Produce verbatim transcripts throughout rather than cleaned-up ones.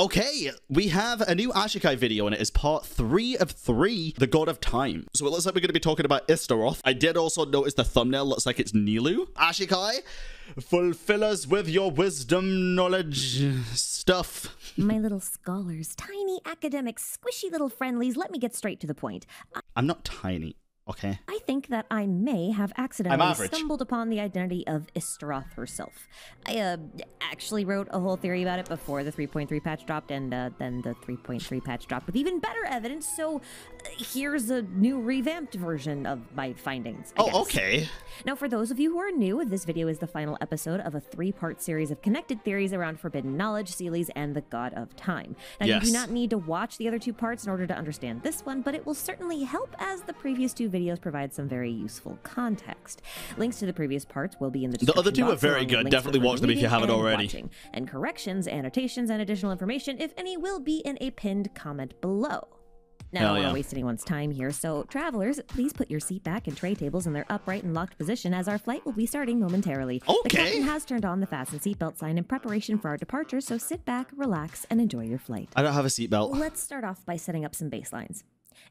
Okay, we have a new Ashikai video, and it is part three of three, the God of Time. So it looks like we're going to be talking about Istaroth. I did also notice the thumbnail looks like it's Nilou. Ashikai, fulfill us with your wisdom, knowledge, stuff. My little scholars, tiny academic, squishy little friendlies, let me get straight to the point. I I'm not tiny. Okay. I think that I may have accidentally stumbled upon the identity of Istaroth herself. I uh, actually wrote a whole theory about it before the three point three patch dropped, and uh, then the three point three patch dropped with even better evidence, so uh, here's a new revamped version of my findings, I guess. Oh, okay. Now, for those of you who are new, this video is the final episode of a three-part series of connected theories around forbidden knowledge, Seelies, and the God of Time. Now, yes. You do not need to watch the other two parts in order to understand this one, but it will certainly help, as the previous two videos videos provide some very useful context. Links to the previous parts will be in the description box. The other two box, are very good. Definitely watch them if you haven't already. Watching. And corrections, annotations, and additional information, if any, will be in a pinned comment below. Now, I don't want to waste anyone's time here, so travelers, please put your seat back and tray tables in their upright and locked position as our flight will be starting momentarily. Okay. The captain has turned on the fasten seatbelt sign in preparation for our departure, so sit back, relax, and enjoy your flight. I don't have a seatbelt. Let's start off by setting up some baselines.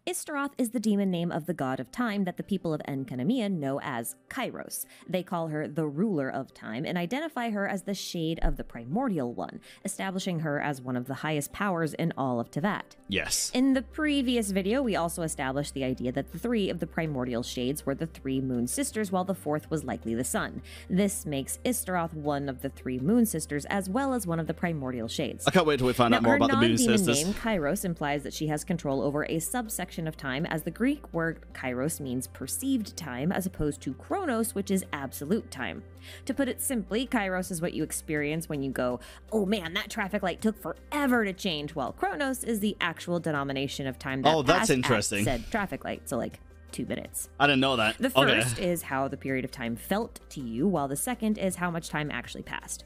Istaroth is the demon name of the god of time that the people of Enkanomiya know as Kairos. They call her the ruler of time and identify her as the shade of the primordial one, establishing her as one of the highest powers in all of Teyvat. Yes. In the previous video, we also established the idea that the three of the primordial shades were the three moon sisters, while the fourth was likely the sun. This makes Istaroth one of the three moon sisters, as well as one of the primordial shades. I can't wait till we find now, out more about the moon sisters. Her non-demon name, Kairos, implies that she has control over a subset section of time, as the Greek word kairos means perceived time, as opposed to chronos, which is absolute time. To put it simply, kairos is what you experience when you go, oh man, that traffic light took forever to change, while chronos is the actual denomination of time that oh, that's interesting. Said traffic light, so like two minutes. I didn't know that. The first okay. is how the period of time felt to you, while the second is how much time actually passed.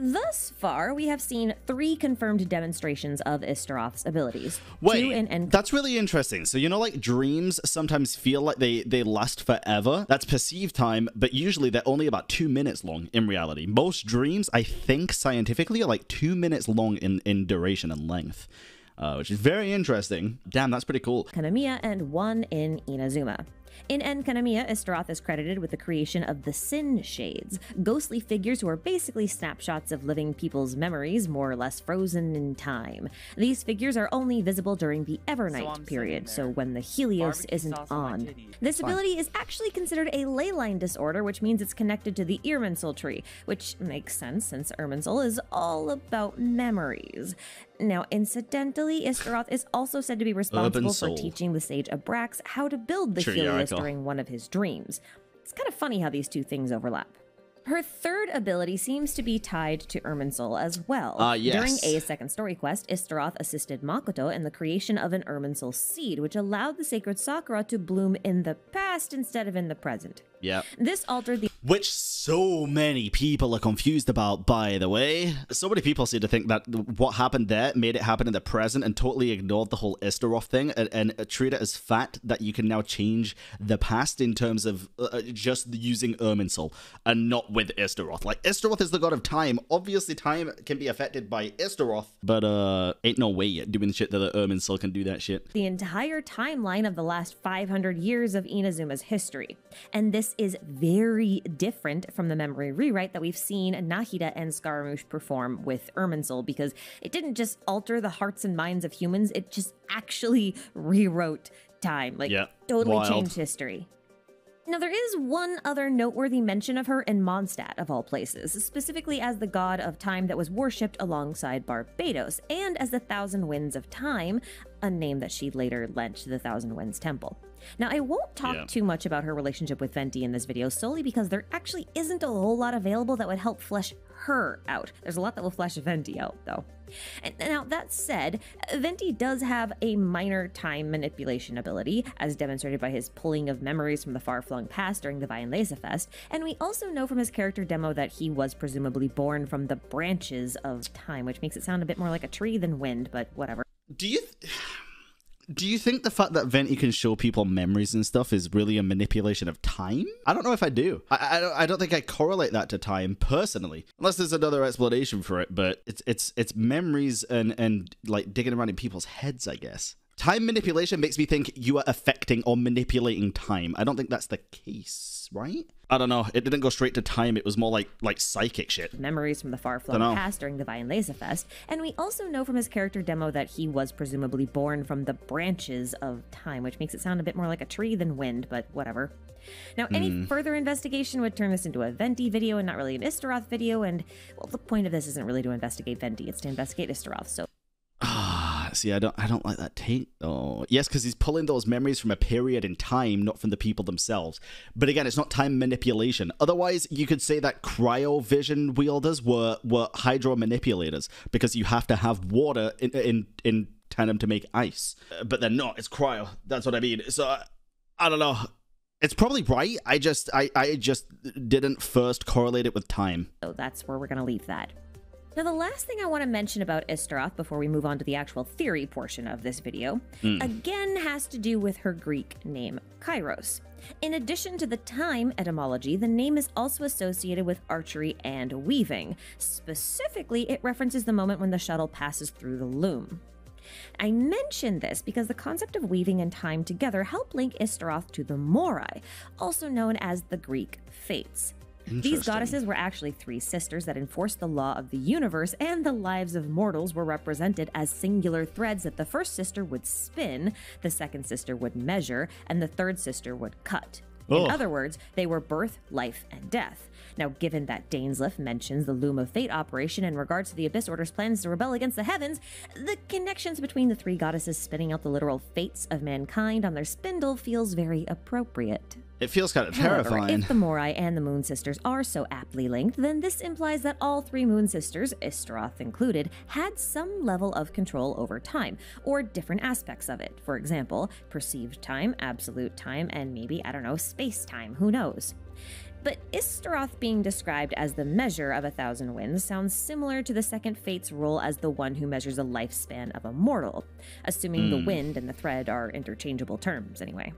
Thus far, we have seen three confirmed demonstrations of Istaroth's abilities. Wait, and that's really interesting. So, you know, like dreams sometimes feel like they, they last forever. That's perceived time, but usually they're only about two minutes long in reality. Most dreams, I think, scientifically are like two minutes long in, in duration and length. Uh, which is very interesting. Damn, that's pretty cool. Enkanomiya and one in Inazuma. In Enkanomiya, Istaroth is credited with the creation of the Sin Shades, ghostly figures who are basically snapshots of living people's memories, more or less frozen in time. These figures are only visible during the Evernight so period, so when the Helios Barbecue isn't on. This Fine. ability is actually considered a ley line disorder, which means it's connected to the Irminsul tree, which makes sense since Irminsul is all about memories. Now, incidentally, Istaroth is also said to be responsible for teaching the sage Abrax how to build the Helios during one of his dreams. It's kind of funny how these two things overlap. Her third ability seems to be tied to Irminsul as well. Uh, yes. During a second story quest, Istaroth assisted Makoto in the creation of an Irminsul seed, which allowed the sacred Sakura to bloom in the past instead of in the present. Yeah. This altered the... Which so many people are confused about, by the way. So many people seem to think that what happened there made it happen in the present and totally ignored the whole Istaroth thing and, and treat it as fact that you can now change the past in terms of uh, just using Irminsul and not with Istaroth. Like, Istaroth is the god of time. Obviously, time can be affected by Istaroth, but uh, ain't no way yet doing the shit that the Irminsul can do that shit. The entire timeline of the last five hundred years of Inazuma's history. And this is very different from the memory rewrite that we've seen Nahida and Scaramouche perform with Irminsul, because it didn't just alter the hearts and minds of humans, it just actually rewrote time. Like, yeah, totally wild. Changed history. Now, there is one other noteworthy mention of her in Mondstadt, of all places, specifically as the god of time that was worshipped alongside Barbatos, and as the Thousand Winds of Time, a name that she later lent to the Thousand Winds Temple. Now, I won't talk yeah. too much about her relationship with Venti in this video, solely because there actually isn't a whole lot available that would help flesh her out. There's a lot that will flesh Venti out, though. And now, that said, Venti does have a minor time manipulation ability, as demonstrated by his pulling of memories from the far-flung past during the Vienleza Fest, and we also know from his character demo that he was presumably born from the branches of time, which makes it sound a bit more like a tree than wind, but whatever. Do you... do you think the fact that Venti can show people memories and stuff is really a manipulation of time? I don't know if I do. I, I, don't, I don't think I correlate that to time personally, unless there's another explanation for it, but it's it's it's memories and, and like digging around in people's heads, I guess. Time manipulation makes me think you are affecting or manipulating time. I don't think that's the case, right? I don't know. It didn't go straight to time. It was more like like psychic shit. Memories from the far-flung past during the Vienleza Fest. And we also know from his character demo that he was presumably born from the branches of time, which makes it sound a bit more like a tree than wind, but whatever. Now, any mm. further investigation would turn this into a Venti video and not really an Istaroth video. And, well, the point of this isn't really to investigate Venti. It's to investigate Istaroth, so... See, I don't, I don't like that take, though. Yes, because he's pulling those memories from a period in time, not from the people themselves. But again, it's not time manipulation. Otherwise, you could say that cryovision wielders were were hydro manipulators, because you have to have water in in in tandem to make ice. Uh, but they're not. It's cryo. That's what I mean. So I, I don't know. It's probably right. I just, I, I just didn't first correlate it with time. So that's where we're gonna leave that. Now, the last thing I want to mention about Istaroth before we move on to the actual theory portion of this video, mm. again, has to do with her Greek name, Kairos. In addition to the time etymology, the name is also associated with archery and weaving. Specifically, it references the moment when the shuttle passes through the loom. I mention this because the concept of weaving and time together help link Istaroth to the Moirai, also known as the Greek Fates. These goddesses were actually three sisters that enforced the law of the universe, and the lives of mortals were represented as singular threads that the first sister would spin, the second sister would measure, and the third sister would cut. Oh. In other words, they were birth, life, and death. Now, given that Danesliff mentions the Loom of Fate operation in regards to the Abyss Order's plans to rebel against the heavens, the connections between the three goddesses spinning out the literal fates of mankind on their spindle feels very appropriate. It feels kind of terrifying. However, if the Moirai and the Moon Sisters are so aptly linked, then this implies that all three Moon Sisters, Istaroth included, had some level of control over time, or different aspects of it. For example, perceived time, absolute time, and maybe, I don't know, space-time, who knows? But Istaroth being described as the measure of a thousand winds sounds similar to the second fate's role as the one who measures the lifespan of a mortal, assuming mm. the wind and the thread are interchangeable terms anyway.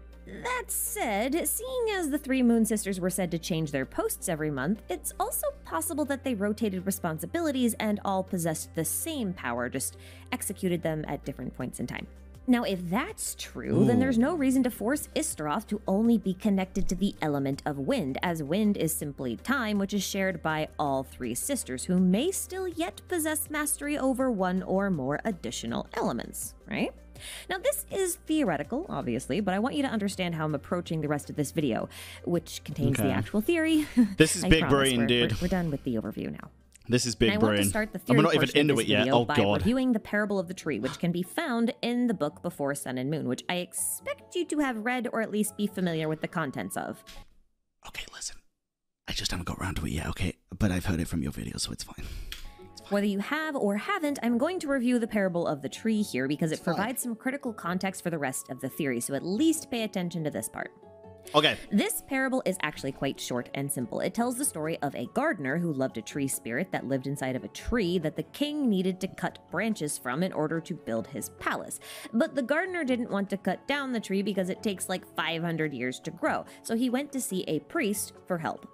That said, seeing as the three Moon Sisters were said to change their posts every month, it's also possible that they rotated responsibilities and all possessed the same power, just executed them at different points in time. Now, if that's true, Ooh. then there's no reason to force Istaroth to only be connected to the element of wind, as wind is simply time, which is shared by all three sisters, who may still yet possess mastery over one or more additional elements, right? Now, this is theoretical, obviously, but I want you to understand how I'm approaching the rest of this video, which contains okay. the actual theory. This is big brain, we're, dude. We're, we're done with the overview now. This is big and I brain. I want to start the theory I'm not even into it yet. Oh, by God. reviewing the parable of the tree, which can be found in the book Before Sun and Moon, which I expect you to have read or at least be familiar with the contents of. Okay, listen. I just haven't got around to it yet, okay? But I've heard it from your video, so it's fine. Whether you have or haven't, I'm going to review the parable of the tree here because it provides some critical context for the rest of the theory, so at least pay attention to this part. Okay. This parable is actually quite short and simple. It tells the story of a gardener who loved a tree spirit that lived inside of a tree that the king needed to cut branches from in order to build his palace. But the gardener didn't want to cut down the tree because it takes like five hundred years to grow, so he went to see a priest for help.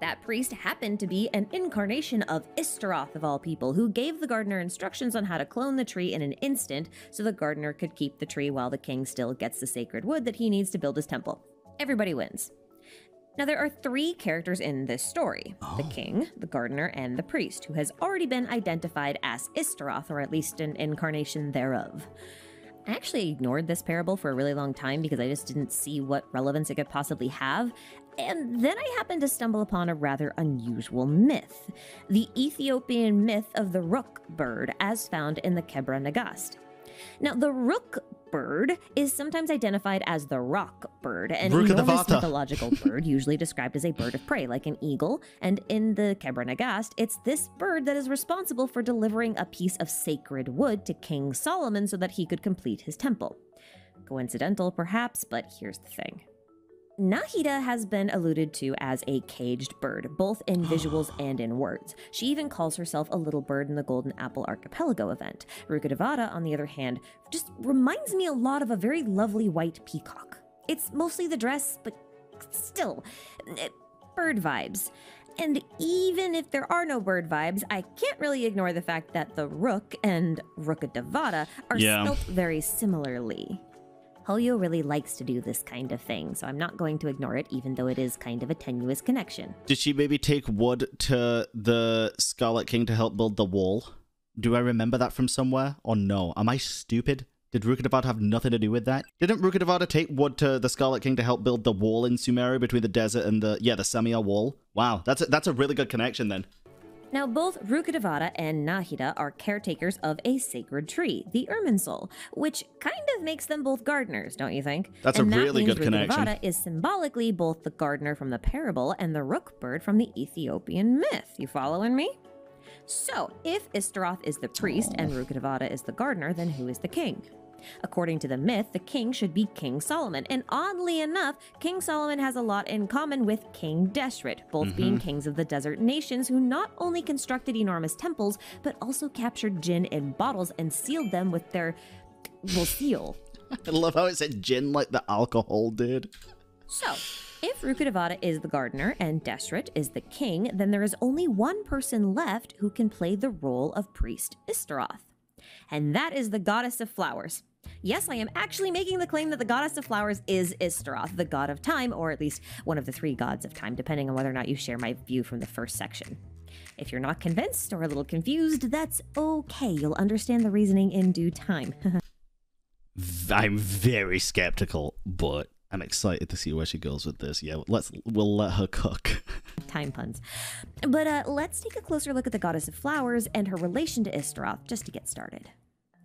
That priest happened to be an incarnation of Istaroth of all people, who gave the gardener instructions on how to clone the tree in an instant so the gardener could keep the tree while the king still gets the sacred wood that he needs to build his temple. Everybody wins. Now, there are three characters in this story. Oh. The king, the gardener, and the priest, who has already been identified as Istaroth, or at least an incarnation thereof. I actually ignored this parable for a really long time because I just didn't see what relevance it could possibly have. And then I happened to stumble upon a rather unusual myth, the Ethiopian myth of the rook bird as found in the Kebra Nagast. Now, the rook bird is sometimes identified as the rock bird, an enormous mythological bird usually described as a bird of prey, like an eagle, and in the Kebra Nagast, it's this bird that is responsible for delivering a piece of sacred wood to King Solomon so that he could complete his temple. Coincidental, perhaps, but here's the thing. Nahida has been alluded to as a caged bird, both in visuals and in words. She even calls herself a little bird in the Golden Apple Archipelago event. Rukkhadevata, on the other hand, just reminds me a lot of a very lovely white peacock. It's mostly the dress, but still, bird vibes. And even if there are no bird vibes, I can't really ignore the fact that the Rook and Rukkhadevata are yeah. spelt very similarly. Holyo really likes to do this kind of thing, so I'm not going to ignore it, even though it is kind of a tenuous connection. Did she maybe take wood to the Scarlet King to help build the wall? Do I remember that from somewhere? Or no? Am I stupid? Did Rukkhadevata have nothing to do with that? Didn't Rukkhadevata take wood to the Scarlet King to help build the wall in Sumeru between the desert and the, yeah, the Samiel wall? Wow, that's a, that's a really good connection then. Now, both Rukkhadevata and Nahida are caretakers of a sacred tree, the Irminsul, which kind of makes them both gardeners, don't you think? That's and a that really means good connection. Rukkhadevata is symbolically both the gardener from the parable and the rook bird from the Ethiopian myth. You following me? So, if Istaroth is the priest and Rukkhadevata is the gardener, then who is the king? According to the myth, the king should be King Solomon, and oddly enough, King Solomon has a lot in common with King Deshret, both mm-hmm. being kings of the desert nations who not only constructed enormous temples, but also captured Djinn in bottles and sealed them with their, well, seal. I love how it said Djinn like the alcohol did. So, if Rukkhadevata is the gardener and Deshret is the king, then there is only one person left who can play the role of priest Istaroth, and that is the goddess of flowers. Yes, I am actually making the claim that the goddess of flowers is Istaroth, the god of time, or at least one of the three gods of time, depending on whether or not you share my view from the first section. If you're not convinced or a little confused, that's okay. You'll understand the reasoning in due time. I'm very skeptical, but I'm excited to see where she goes with this. Yeah, let's we'll let her cook. Time puns. But uh, let's take a closer look at the goddess of flowers and her relation to Istaroth, just to get started.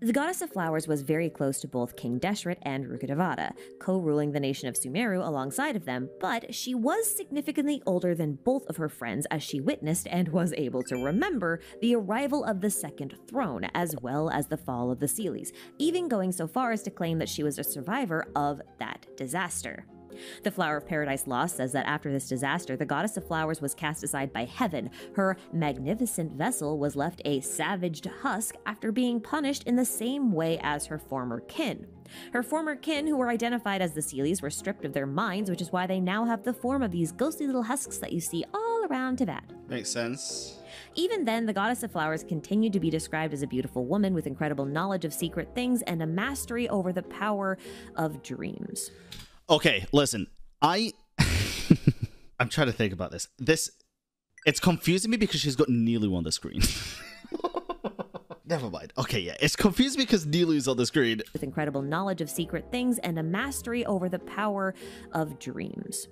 The goddess of flowers was very close to both King Deshret and Rukkhadevata, co-ruling the nation of Sumeru alongside of them, but she was significantly older than both of her friends as she witnessed and was able to remember the arrival of the Second Throne, as well as the fall of the Seelies, even going so far as to claim that she was a survivor of that disaster. The Flower of Paradise Lost says that after this disaster, the goddess of flowers was cast aside by heaven. Her magnificent vessel was left a savaged husk after being punished in the same way as her former kin. Her former kin, who were identified as the Seelies, were stripped of their minds, which is why they now have the form of these ghostly little husks that you see all around Teyvat. Makes sense. Even then, the goddess of flowers continued to be described as a beautiful woman with incredible knowledge of secret things and a mastery over the power of dreams. Okay, listen, I, I'm trying to think about this. This, it's confusing me because she's got Nilou on the screen. Never mind. Okay, yeah, it's confusing me because Nilou's on the screen. With incredible knowledge of secret things and a mastery over the power of dreams.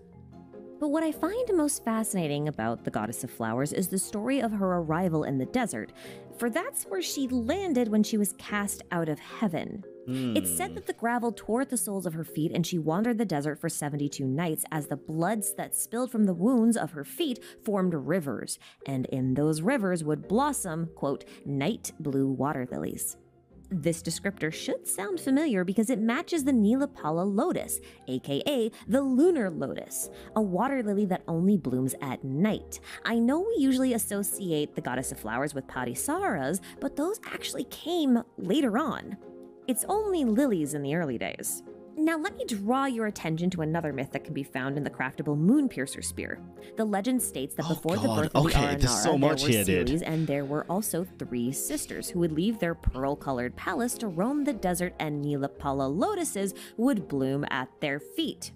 But what I find most fascinating about the goddess of flowers is the story of her arrival in the desert, for that's where she landed when she was cast out of heaven. It's said that the gravel tore the soles of her feet and she wandered the desert for seventy-two nights as the bloods that spilled from the wounds of her feet formed rivers, and in those rivers would blossom, quote, night blue water lilies. This descriptor should sound familiar because it matches the Nilapala Lotus, aka the lunar lotus, a water lily that only blooms at night. I know we usually associate the goddess of flowers with patisaras, but those actually came later on. It's only lilies in the early days. Now let me draw your attention to another myth that can be found in the craftable Moonpiercer spear. The legend states that oh before God. the birth of okay, the Aranara, so there were Seelies, and there were also three sisters who would leave their pearl-colored palace to roam the desert, and Nilapala lotuses would bloom at their feet.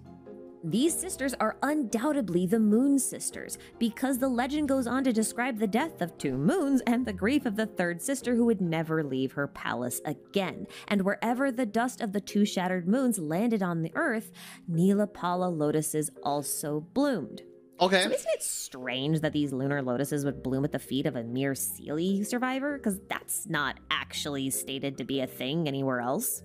These sisters are undoubtedly the Moon Sisters, because the legend goes on to describe the death of two moons and the grief of the third sister who would never leave her palace again. And wherever the dust of the two shattered moons landed on the earth, Nilapala lotuses also bloomed. Okay. So isn't it strange that these lunar lotuses would bloom at the feet of a mere Seelie survivor? Because that's not actually stated to be a thing anywhere else.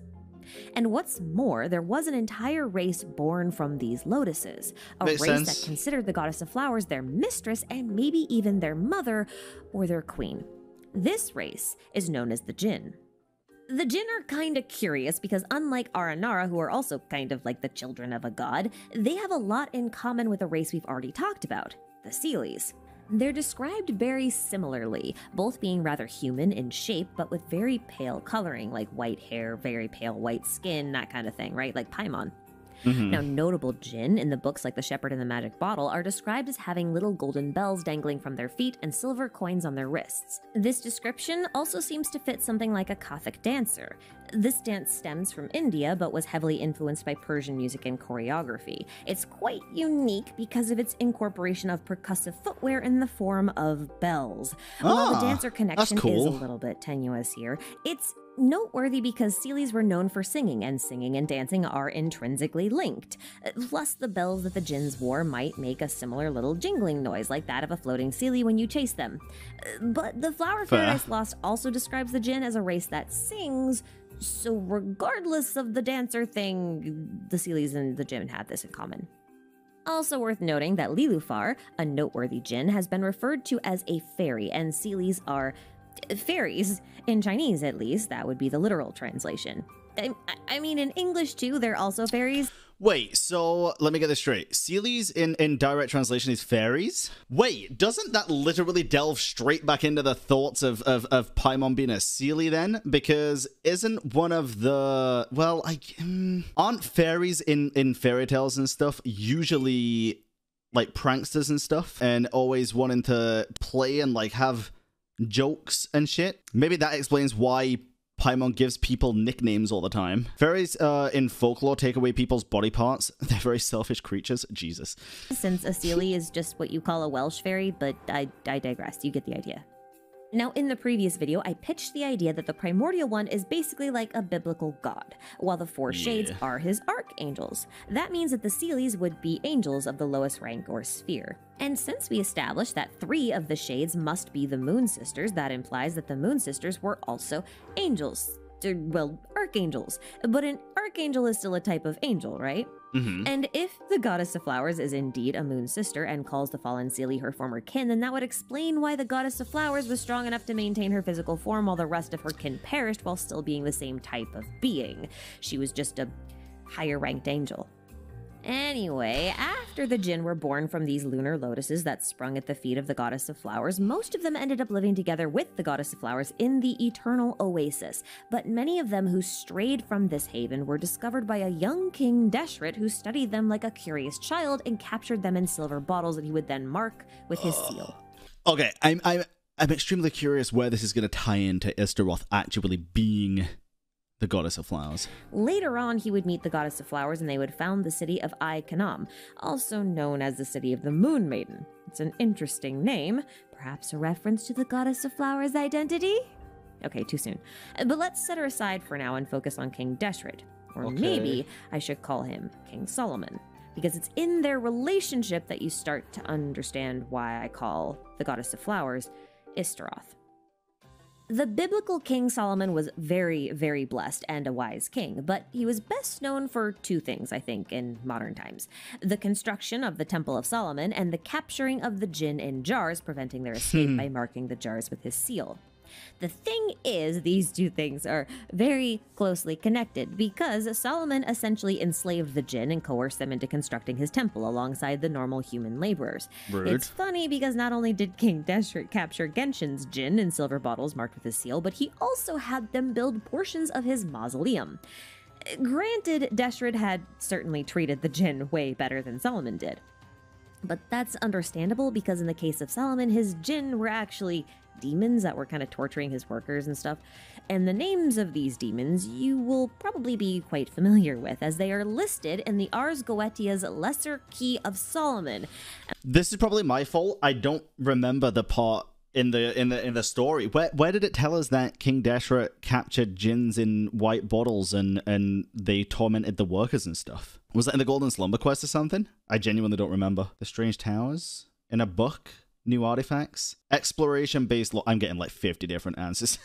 And what's more, there was an entire race born from these lotuses, a Makes race sense. that considered the goddess of flowers their mistress and maybe even their mother or their queen. This race is known as the Djinn. The Djinn are kinda curious because unlike Aranara, who are also kind of like the children of a god, they have a lot in common with a race we've already talked about, the Seelies. They're described very similarly, both being rather human in shape, but with very pale coloring, like white hair, very pale white skin, that kind of thing, right? Like Paimon. Mm-hmm. Now, notable Djinn in the books like The Shepherd and the Magic Bottle are described as having little golden bells dangling from their feet and silver coins on their wrists. This description also seems to fit something like a Kathak dancer. This dance stems from India, but was heavily influenced by Persian music and choreography. It's quite unique because of its incorporation of percussive footwear in the form of bells. Ah, while the dancer connection cool. is a little bit tenuous here, it's noteworthy because Seelies were known for singing, and singing and dancing are intrinsically linked. Plus, the bells that the Djinns wore might make a similar little jingling noise like that of a floating Seelie when you chase them. But the Flower of Paradise Lost also describes the Djinn as a race that sings, so regardless of the dancer thing, the Seelies and the Djinn had this in common. Also worth noting that Lilufar, a noteworthy Djinn, has been referred to as a fairy, and Seelies are fairies. In Chinese, at least, that would be the literal translation. I, I mean, in English, too, they're also fairies. Wait, so let me get this straight. Seelies in, in direct translation is fairies? Wait, doesn't that literally delve straight back into the thoughts of, of, of Paimon being a Seelie then? Because isn't one of the... Well, I, um, aren't fairies in, in fairy tales and stuff usually like pranksters and stuff and always wanting to play and like have jokes and shit? Maybe that explains why Paimon gives people nicknames all the time. Fairies uh, in folklore take away people's body parts. They're very selfish creatures. Jesus. Since a Seelie is just what you call a Welsh fairy, but I, I digress. You get the idea. Now, in the previous video, I pitched the idea that the primordial one is basically like a biblical god, while the four yeah. shades are his archangels. That means that the Seelies would be angels of the lowest rank or sphere. And since we established that three of the shades must be the Moon Sisters, that implies that the Moon Sisters were also angels. Well, archangels. But an archangel is still a type of angel, right? Mm-hmm. And if the Goddess of Flowers is indeed a Moon Sister and calls the fallen Seelie her former kin, then that would explain why the Goddess of Flowers was strong enough to maintain her physical form while the rest of her kin perished while still being the same type of being. She was just a higher-ranked angel. Anyway, after the Djinn were born from these lunar lotuses that sprung at the feet of the Goddess of Flowers, most of them ended up living together with the Goddess of Flowers in the Eternal Oasis, but many of them who strayed from this haven were discovered by a young King Deshret who studied them like a curious child and captured them in silver bottles that he would then mark with his uh, seal. Okay, I'm, I'm, I'm extremely curious where this is going to tie into Istaroth actually being the Goddess of Flowers. Later on, he would meet the Goddess of Flowers and they would found the city of Ai-Kanam, also known as the City of the Moon Maiden. It's an interesting name, perhaps a reference to the Goddess of Flowers' identity? Okay, too soon. But let's set her aside for now and focus on King Deshret, or okay. maybe I should call him King Solomon, because it's in their relationship that you start to understand why I call the Goddess of Flowers Istaroth. The biblical King Solomon was very, very blessed and a wise king, but he was best known for two things, I think, in modern times. The construction of the Temple of Solomon and the capturing of the Djinn in jars, preventing their escape by marking the jars with his seal. The thing is, these two things are very closely connected because Solomon essentially enslaved the Djinn and coerced them into constructing his temple alongside the normal human laborers. Rude. It's funny because not only did King Deshret capture Genshin's Djinn in silver bottles marked with his seal, but he also had them build portions of his mausoleum. Granted, Deshret had certainly treated the Djinn way better than Solomon did. But that's understandable because in the case of Solomon, his Djinn were actually demons that were kind of torturing his workers and stuff. And the names of these demons you will probably be quite familiar with, as they are listed in the Ars Goetia's Lesser Key of Solomon. This is probably my fault. I don't remember the part in the in the in the story. Where where did it tell us that King Deshret captured djinns in white bottles and and they tormented the workers and stuff? Was that in the Golden Slumber Quest or something? I genuinely don't remember. The Strange Towers in a book. New artifacts, exploration-based law. I'm getting like fifty different answers.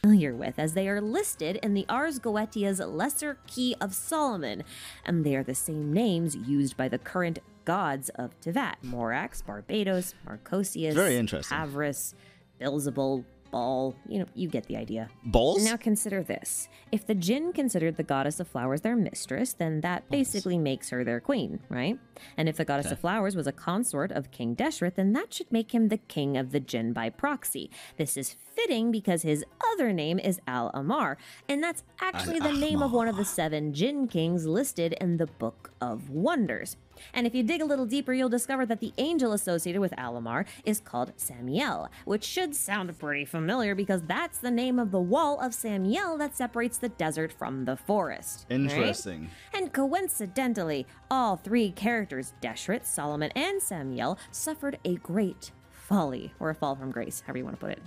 Familiar with, as they are listed in the Ars Goetia's Lesser Key of Solomon, and they are the same names used by the current gods of Teyvat: Morax, Barbatos, Marcosius, Avarice, Beelzebul, ball. You know, you get the idea. Balls? Now consider this. If the Djinn considered the goddess of flowers their mistress, then that basically makes her their queen, right? And if the goddess okay. of flowers was a consort of King Deshret, then that should make him the king of the Djinn by proxy. This is fitting because his other name is Al-Amar, and that's actually the name of one of the seven Djinn kings listed in the Book of Wonders. And if you dig a little deeper, you'll discover that the angel associated with Al-Amar is called Samiel, which should sound pretty familiar because that's the name of the wall of Samiel that separates the desert from the forest. Interesting. Right? And coincidentally, all three characters, Deshret, Solomon, and Samiel, suffered a great folly, or a fall from grace, however you want to put it.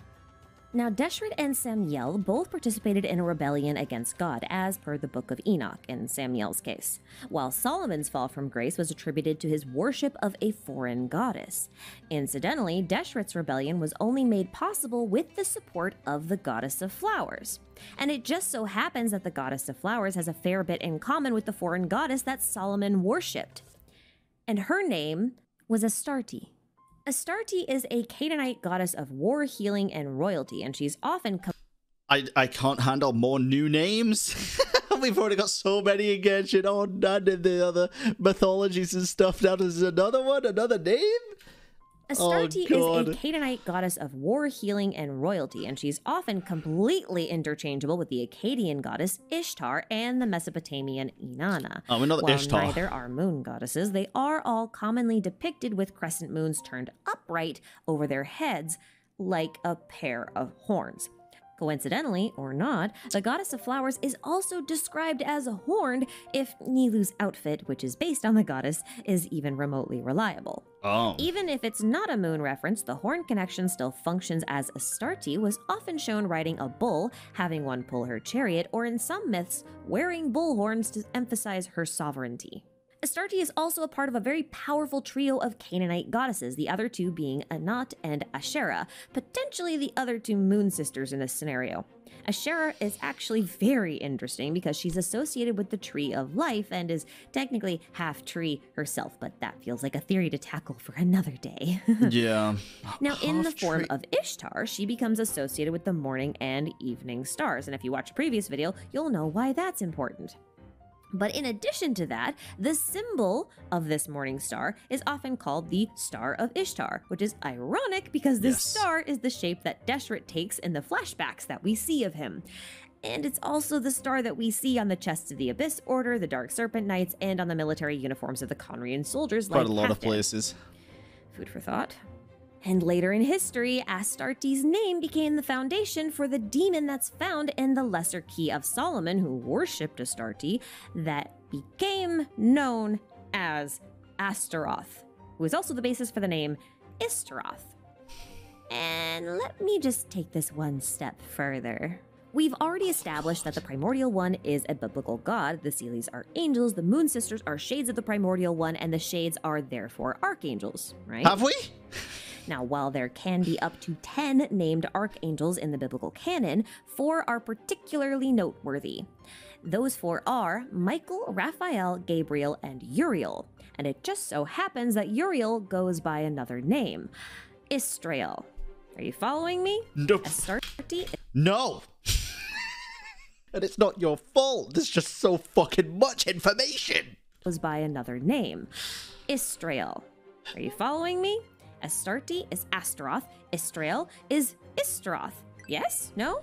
Now, Deshret and Samiel both participated in a rebellion against God, as per the Book of Enoch in Samiel's case, while Solomon's fall from grace was attributed to his worship of a foreign goddess. Incidentally, Deshret's rebellion was only made possible with the support of the goddess of flowers. And it just so happens that the goddess of flowers has a fair bit in common with the foreign goddess that Solomon worshipped. And her name was Astarte. Astarte is a Canaanite goddess of war, healing, and royalty, and she's often... I, I can't handle more new names. We've already got so many again. You know, none of the other mythologies and stuff. Now there's another one, another name? Astarte oh, is a Canaanite goddess of war, healing, and royalty, and she's often completely interchangeable with the Akkadian goddess Ishtar and the Mesopotamian Inanna. Oh, another While Ishtar. Neither are moon goddesses, they are all commonly depicted with crescent moons turned upright over their heads like a pair of horns. Coincidentally, or not, the goddess of flowers is also described as horned if Nilou's outfit, which is based on the goddess, is even remotely reliable. Oh. Even if it's not a moon reference, the horn connection still functions, as Astarte was often shown riding a bull, having one pull her chariot, or in some myths, wearing bull horns to emphasize her sovereignty. Astarte is also a part of a very powerful trio of Canaanite goddesses, the other two being Anat and Asherah, potentially the other two moon sisters in this scenario. Asherah is actually very interesting because she's associated with the tree of life and is technically half tree herself, but that feels like a theory to tackle for another day. Yeah. Now, half in the form of Ishtar, she becomes associated with the morning and evening stars, and if you watch a previous video, you'll know why that's important. But in addition to that, the symbol of this morning star is often called the Star of Ishtar, which is ironic because this yes. star is the shape that Deshret takes in the flashbacks that we see of him. And it's also the star that we see on the chests of the Abyss Order, the Dark Serpent Knights, and on the military uniforms of the Conrian soldiers. Quite like a lot Captain. Of places. Food for thought. And later in history, Astarte's name became the foundation for the demon that's found in the Lesser Key of Solomon, who worshipped Astarte, that became known as Astaroth, who is also the basis for the name Istaroth. And let me just take this one step further. We've already established that the Primordial One is a biblical god, the Seelies are angels, the Moon Sisters are shades of the Primordial One, and the shades are therefore archangels, right? Have we? Now, while there can be up to ten named archangels in the biblical canon, four are particularly noteworthy. Those four are Michael, Raphael, Gabriel, and Uriel. And it just so happens that Uriel goes by another name, Israel. Are you following me? Nope. Astarte. No. And it's not your fault. There's just so fucking much information. Goes by another name, Israel. Are you following me? Astarte is Astaroth. Israel is Istaroth. Yes? No?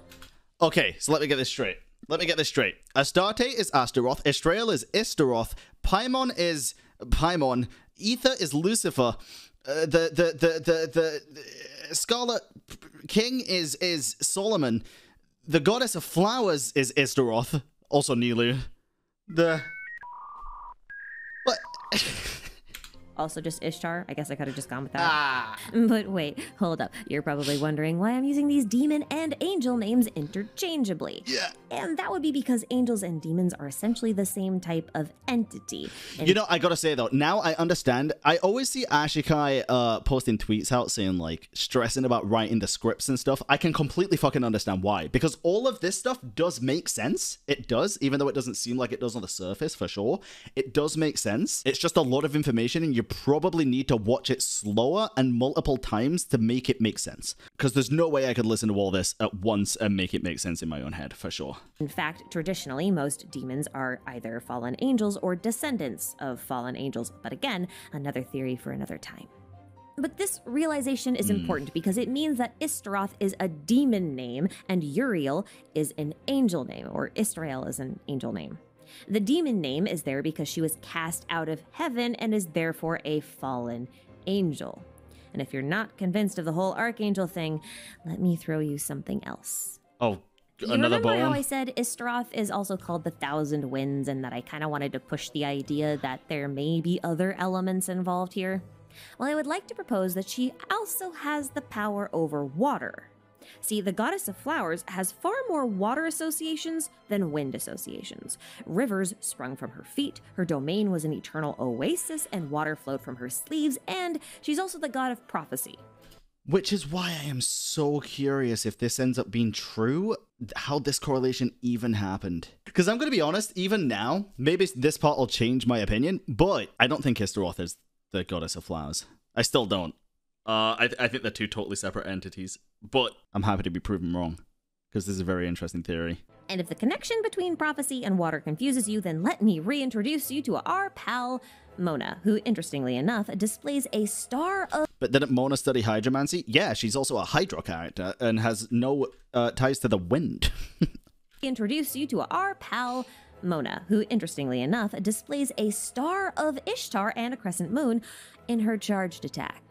Okay, so let me get this straight. Let me get this straight. Astarte is Astaroth. Israel is Istaroth. Paimon is Paimon. Ether is Lucifer. Uh, the, the, the, the, the Scarlet King is, is Solomon. The Goddess of Flowers is Istaroth. Also Nilou. The... What? Also just Ishtar. I guess I could have just gone with that. Ah. But wait, hold up. You're probably wondering why I'm using these demon and angel names interchangeably. Yeah. And that would be because angels and demons are essentially the same type of entity. And you know, I gotta say though, now I understand. I always see Ashikai uh, posting tweets out saying like, stressing about writing the scripts and stuff. I can completely fucking understand why. Because all of this stuff does make sense. It does, even though it doesn't seem like it does on the surface, for sure. It does make sense. It's just a lot of information and you probably need to watch it slower and multiple times to make it make sense. Because there's no way I could listen to all this at once and make it make sense in my own head, for sure. In fact, traditionally, most demons are either fallen angels or descendants of fallen angels. But again, another theory for another time. But this realization is mm. important because it means that Istaroth is a demon name and Uriel is an angel name, or Israel is an angel name. The demon name is there because she was cast out of heaven and is therefore a fallen angel. And if you're not convinced of the whole archangel thing, let me throw you something else. Oh, you another bone? Remember how I said Istaroth is also called the Thousand Winds, and that I kind of wanted to push the idea that there may be other elements involved here? Well, I would like to propose that she also has the power over water. See, the goddess of flowers has far more water associations than wind associations. Rivers sprung from her feet, her domain was an eternal oasis, and water flowed from her sleeves, and she's also the god of prophecy. Which is why I am so curious if this ends up being true, how this correlation even happened. Because I'm going to be honest, even now, maybe this part will change my opinion, but I don't think Istaroth is the goddess of flowers. I still don't. Uh, I, th I think they're two totally separate entities, but I'm happy to be proven wrong, because this is a very interesting theory. And if the connection between prophecy and water confuses you, then let me reintroduce you to our pal, Mona, who, interestingly enough, displays a star of... But didn't Mona study hydromancy? Yeah, she's also a hydro character and has no uh, ties to the wind. Introduce you to our pal, Mona, who, interestingly enough, displays a star of Ishtar and a crescent moon in her charged attack.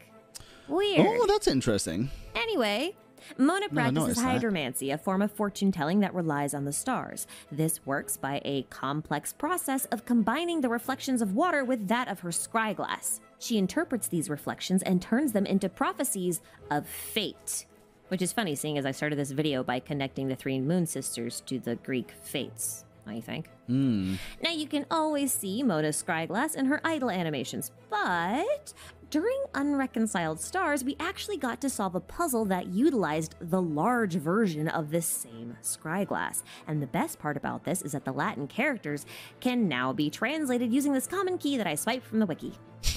Weird. Oh, that's interesting. Anyway, Mona practices no, hydromancy, that. a form of fortune-telling that relies on the stars. This works by a complex process of combining the reflections of water with that of her scryglass. She interprets these reflections and turns them into prophecies of fate. Which is funny, seeing as I started this video by connecting the three moon sisters to the Greek fates, I think. Mm. Now, you can always see Mona's scryglass in her idol animations, but... during Unreconciled Stars, we actually got to solve a puzzle that utilized the large version of this same scryglass. And the best part about this is that the Latin characters can now be translated using this common key that I swiped from the wiki.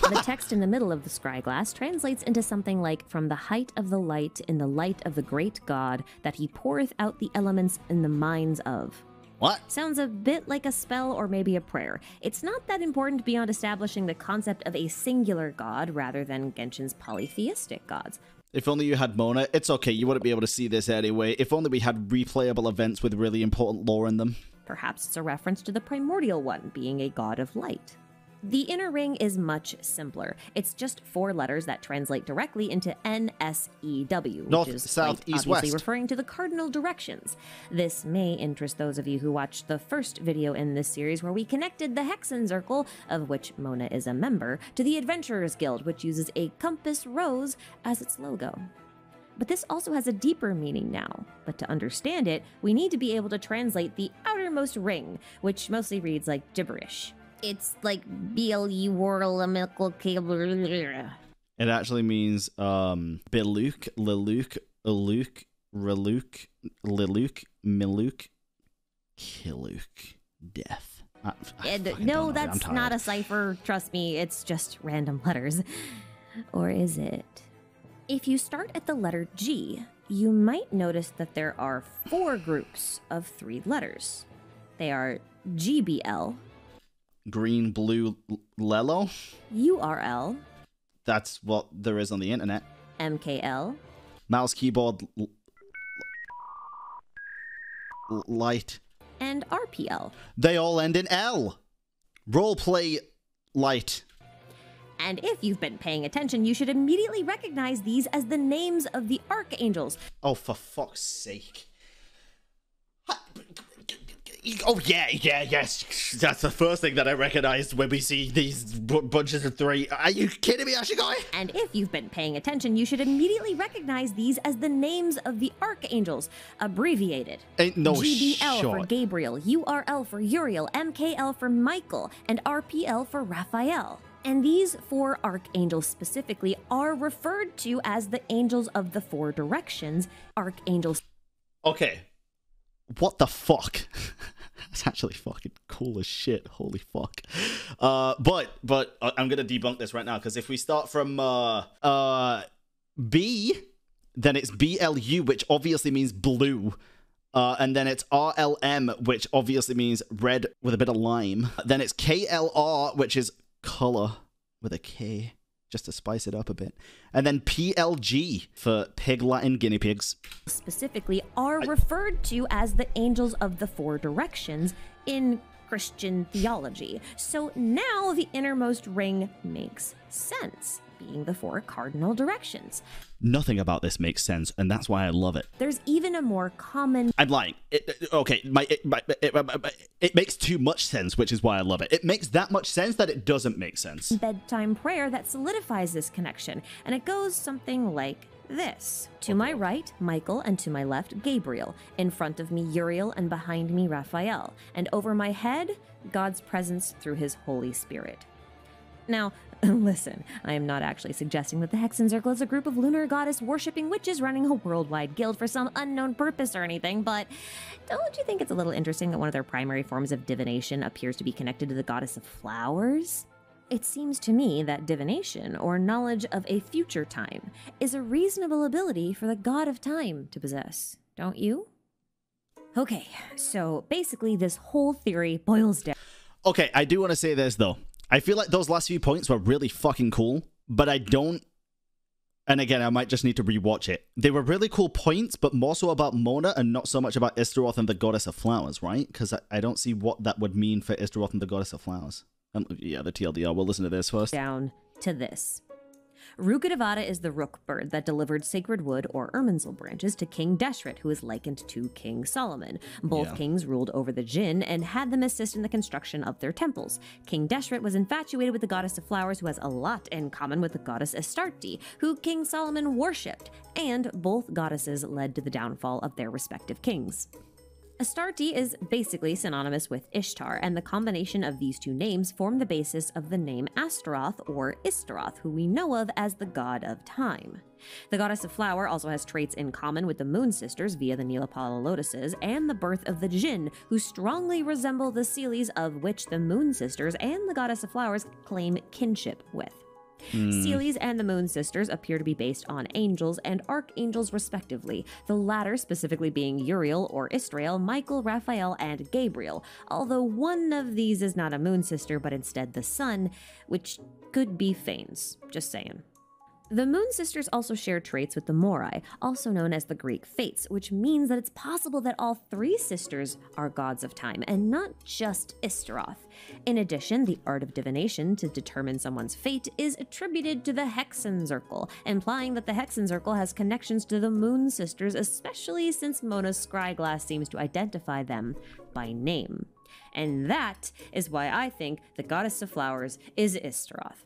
The text in the middle of the scryglass translates into something like, "From the height of the light, in the light of the great God, that he poureth out the elements in the minds of." What? Sounds a bit like a spell or maybe a prayer. It's not that important beyond establishing the concept of a singular god rather than Genshin's polytheistic gods. If only you had Mona. It's okay, you wouldn't be able to see this anyway. If only we had replayable events with really important lore in them. Perhaps it's a reference to the primordial one being a god of light. The inner ring is much simpler. It's just four letters that translate directly into N S E W, North, which is South, quite East, obviously West, referring to the cardinal directions. This may interest those of you who watched the first video in this series where we connected the Hexen Circle, of which Mona is a member, to the Adventurers Guild, which uses a compass rose as its logo. But this also has a deeper meaning now. But to understand it, we need to be able to translate the outermost ring, which mostly reads like gibberish. It's like B L E whirl a medical cable. It actually means um Beluk, Leluk, Aluk, Reluk, Leluk, Miluk, Kiluk, death. I, I and, no, that's not a cipher, trust me, it's just random letters. Or is it? If you start at the letter G, you might notice that there are four groups of three letters. They are G B L. Green, blue, lello? U R L. That's what there is on the internet. M K L. Mouse, keyboard, l l light. And R P L. They all end in L. Roleplay light. And if you've been paying attention, you should immediately recognize these as the names of the archangels. Oh, for fuck's sake. Oh, yeah, yeah, yes. That's the first thing that I recognized when we see these b bunches of three. Are you kidding me, Ashikai? And if you've been paying attention, you should immediately recognize these as the names of the archangels, abbreviated. Ain't no G B L shot. For Gabriel, U R L for Uriel, M K L for Michael, and R P L for Raphael. And these four archangels specifically are referred to as the angels of the four directions, archangels. Okay. What the fuck? That's actually fucking cool as shit. Holy fuck. Uh, but but I'm gonna debunk this right now, because if we start from uh, uh, B, then it's B L U, which obviously means blue. Uh, and then it's R L M, which obviously means red with a bit of lime. Then it's K L R, which is color with a K, just to spice it up a bit. And then P L G for pig Latin guinea pigs. Specifically are I... referred to as the angels of the four directions in Christian theology. So now the innermost ring makes sense, being the four cardinal directions. Nothing about this makes sense, and that's why I love it. There's even a more common... I'm lying. It, it, okay, my, it, my, it, my, my, it makes too much sense, which is why I love it. It makes that much sense that it doesn't make sense. Bedtime prayer that solidifies this connection, and it goes something like this. To my right, Michael, and to my left, Gabriel. In front of me, Uriel, and behind me, Raphael. And over my head, God's presence through his Holy Spirit. Now, listen, I am not actually suggesting that the Hexen Circle is a group of lunar goddess-worshipping witches running a worldwide guild for some unknown purpose or anything, but don't you think it's a little interesting that one of their primary forms of divination appears to be connected to the goddess of flowers? It seems to me that divination, or knowledge of a future time, is a reasonable ability for the god of time to possess, don't you? Okay, so basically this whole theory boils down... Okay, I do want to say this, though. I feel like those last few points were really fucking cool, but I don't... And again, I might just need to rewatch it. They were really cool points, but more so about Mona and not so much about Istaroth and the Goddess of Flowers, right? Because I, I don't see what that would mean for Istaroth and the Goddess of Flowers. Um, yeah, the T L D R. We'll listen to this first. Down to this. Rukkhadevata is the rook bird that delivered sacred wood or Irminsul branches to King Deshret, who is likened to King Solomon. Both yeah. kings ruled over the Djinn and had them assist in the construction of their temples. King Deshret was infatuated with the goddess of flowers, who has a lot in common with the goddess Astarte, who King Solomon worshipped, and both goddesses led to the downfall of their respective kings. Astarte is basically synonymous with Ishtar, and the combination of these two names form the basis of the name Astaroth or Istaroth, who we know of as the god of time. The goddess of flower also has traits in common with the moon sisters via the Nilapala Lotuses and the birth of the Djinn, who strongly resemble the Seelies, of which the moon sisters and the goddess of flowers claim kinship with. Mm. Seelies and the Moon Sisters appear to be based on angels and archangels respectively, the latter specifically being Uriel or Israel, Michael, Raphael, and Gabriel, although one of these is not a Moon Sister but instead the Sun, which could be Fanes, just saying. The Moon Sisters also share traits with the Moirai, also known as the Greek Fates, which means that it's possible that all three sisters are gods of time, and not just Istaroth. In addition, the art of divination to determine someone's fate is attributed to the Hexen Circle, implying that the Hexen Circle has connections to the Moon Sisters, especially since Mona's Scryglass seems to identify them by name. And that is why I think the Goddess of Flowers is Istaroth.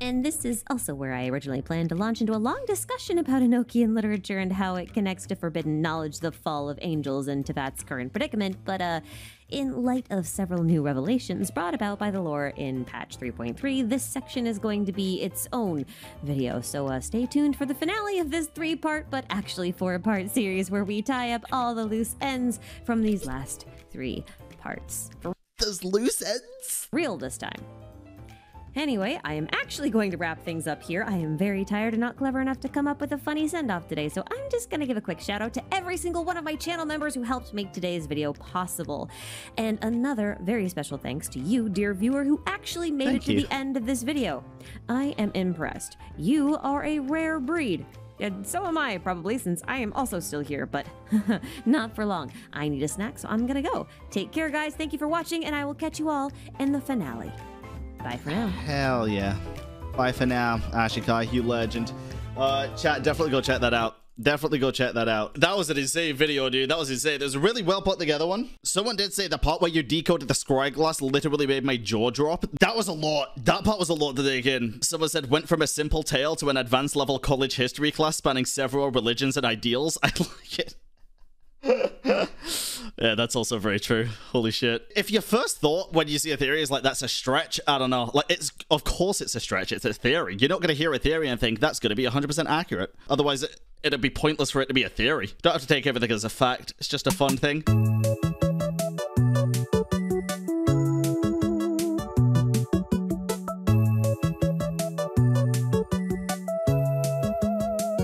And this is also where I originally planned to launch into a long discussion about Enochian literature and how it connects to forbidden knowledge, the fall of angels, and Teyvat's current predicament, but uh, in light of several new revelations brought about by the lore in patch three point three, this section is going to be its own video, so uh, stay tuned for the finale of this three-part, but actually four-part series where we tie up all the loose ends from these last three parts. Those loose ends? Real this time. Anyway, I am actually going to wrap things up here. I am very tired and not clever enough to come up with a funny send-off today, so I'm just going to give a quick shout-out to every single one of my channel members who helped make today's video possible. And another very special thanks to you, dear viewer, who actually made Thank it to you. the end of this video. I am impressed. You are a rare breed. And so am I, probably, since I am also still here, but not for long. I need a snack, so I'm going to go. Take care, guys. Thank you for watching, and I will catch you all in the finale. Bye for now. Hell yeah. Bye for now, Ashikai, you legend. Uh, chat, definitely go check that out. Definitely go check that out. That was an insane video, dude. That was insane. There's a really well put together one. Someone did say the part where you decoded the Scryglass literally made my jaw drop. That was a lot. That part was a lot to take in. Someone said, went from a simple tale to an advanced level college history class spanning several religions and ideals. I like it. Yeah, that's also very true. Holy shit. If your first thought when you see a theory is like, that's a stretch, I don't know. Like, it's, of course it's a stretch. It's a theory. You're not going to hear a theory and think that's going to be one hundred percent accurate. Otherwise, it, it'd be pointless for it to be a theory. Don't have to take everything as a fact. It's just a fun thing.